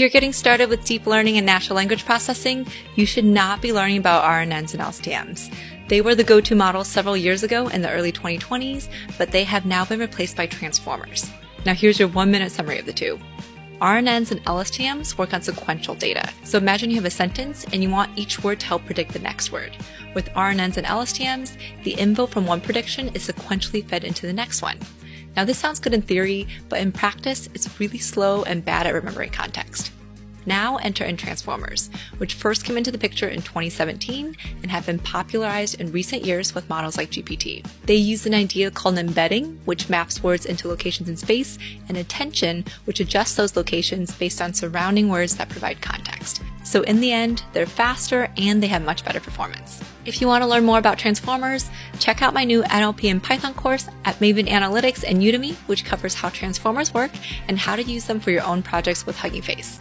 If you're getting started with deep learning and natural language processing, you should not be learning about RNNs and LSTMs. They were the go-to models several years ago in the early 2020s, but they have now been replaced by transformers. Now here's your 1-minute summary of the two. RNNs and LSTMs work on sequential data. So imagine you have a sentence and you want each word to help predict the next word. With RNNs and LSTMs, the info from one prediction is sequentially fed into the next one. Now this sounds good in theory, but in practice, it's really slow and bad at remembering context. Now enter in transformers, which first came into the picture in 2017 and have been popularized in recent years with models like GPT. They use an idea called embedding, which maps words into locations in space, and attention, which adjusts those locations based on surrounding words that provide context. So in the end, they're faster and they have much better performance. If you want to learn more about transformers, check out my new NLP and Python course at Maven Analytics and Udemy, which covers how transformers work and how to use them for your own projects with Hugging Face.